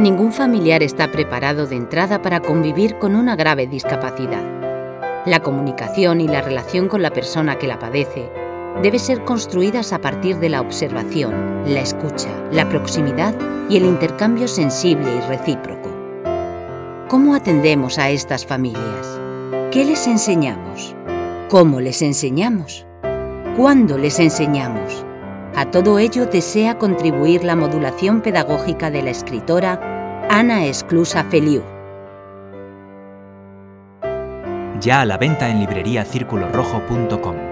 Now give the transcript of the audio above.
Ningún familiar está preparado de entrada para convivir con una grave discapacidad. La comunicación y la relación con la persona que la padece debe ser construidas a partir de la observación, la escucha, la proximidad y el intercambio sensible y recíproco. ¿Cómo atendemos a estas familias? ¿Qué les enseñamos? ¿Cómo les enseñamos? ¿Cuándo les enseñamos? A todo ello desea contribuir la modulación pedagógica de la escritora Ana Esclusa Feliu. Ya a la venta en librería circulo-rojo.com.